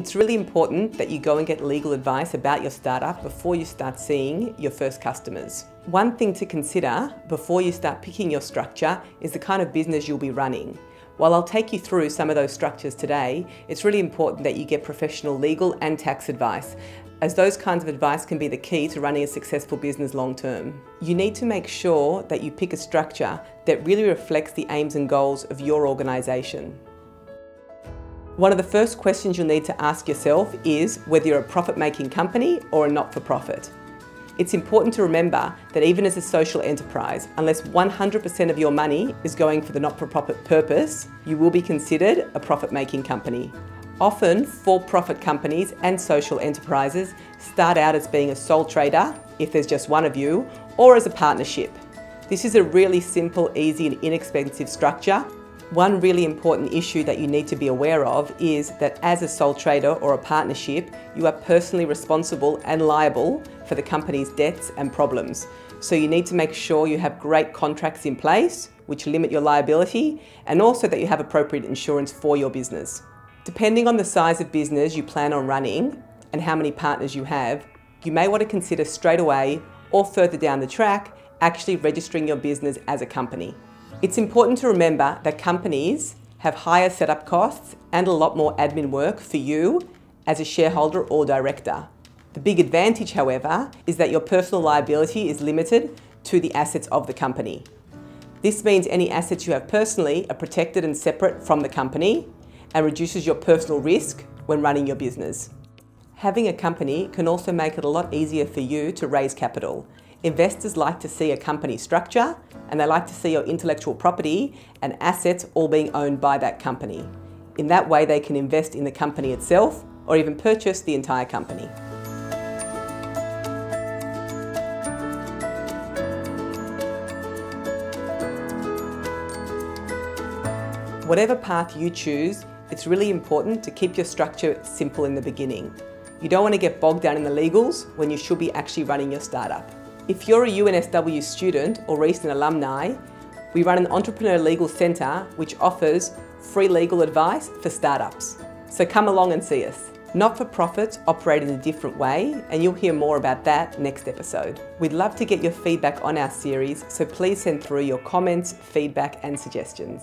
It's really important that you go and get legal advice about your startup before you start seeing your first customers. One thing to consider before you start picking your structure is the kind of business you'll be running. While I'll take you through some of those structures today, it's really important that you get professional legal and tax advice, as those kinds of advice can be the key to running a successful business long term. You need to make sure that you pick a structure that really reflects the aims and goals of your organisation. One of the first questions you'll need to ask yourself is whether you're a profit-making company or a not-for-profit. It's important to remember that even as a social enterprise, unless 100% of your money is going for the not-for-profit purpose, you will be considered a profit-making company. Often, for-profit companies and social enterprises start out as being a sole trader, if there's just one of you, or as a partnership. This is a really simple, easy and inexpensive structure. One really important issue that you need to be aware of is that as a sole trader or a partnership, you are personally responsible and liable for the company's debts and problems. So you need to make sure you have great contracts in place which limit your liability, and also that you have appropriate insurance for your business. Depending on the size of business you plan on running and how many partners you have, you may want to consider straight away or further down the track actually registering your business as a company. It's important to remember that companies have higher setup costs and a lot more admin work for you as a shareholder or director. The big advantage, however, is that your personal liability is limited to the assets of the company. This means any assets you have personally are protected and separate from the company, and reduces your personal risk when running your business. Having a company can also make it a lot easier for you to raise capital. Investors like to see a company structure, and they like to see your intellectual property and assets all being owned by that company. In that way, they can invest in the company itself or even purchase the entire company. Whatever path you choose, it's really important to keep your structure simple in the beginning. You don't want to get bogged down in the legals when you should be actually running your startup. If you're a UNSW student or recent alumni, we run an Entrepreneur Legal Centre which offers free legal advice for startups. So come along and see us. Not-for-profits operate in a different way, and you'll hear more about that next episode. We'd love to get your feedback on our series, so please send through your comments, feedback and suggestions.